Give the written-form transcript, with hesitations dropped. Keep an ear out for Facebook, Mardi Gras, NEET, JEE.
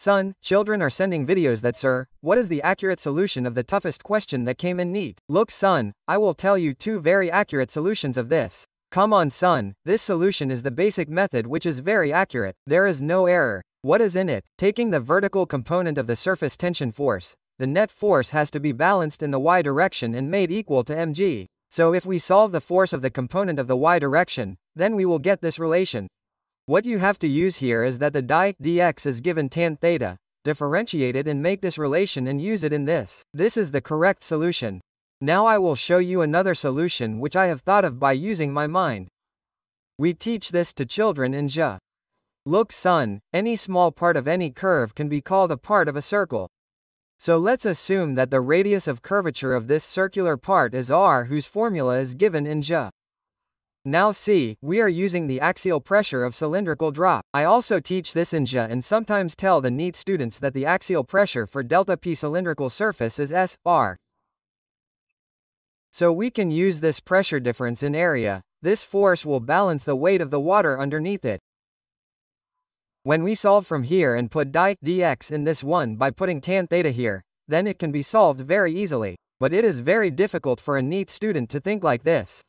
Son, children are sending videos that sir, what is the accurate solution of the toughest question that came in NEET? Look son, I will tell you two very accurate solutions of this. Come on son, this solution is the basic method which is very accurate. There is no error. What is in it? Taking the vertical component of the surface tension force, the net force has to be balanced in the y direction and made equal to mg. So if we solve the force of the component of the y direction, then we will get this relation. What you have to use here is that the dx is given tan theta, differentiate it and make this relation and use it in this. This is the correct solution. Now I will show you another solution which I have thought of by using my mind. We teach this to children in JEE. Look son, any small part of any curve can be called a part of a circle. So let's assume that the radius of curvature of this circular part is r, whose formula is given in JEE. Now see, we are using the axial pressure of cylindrical drop. I also teach this in JEE and sometimes tell the NEET students that the axial pressure for delta P cylindrical surface is S_r. So we can use this pressure difference in area. This force will balance the weight of the water underneath it. When we solve from here and put dx in this one by putting tan theta here, then it can be solved very easily. But it is very difficult for a NEET student to think like this.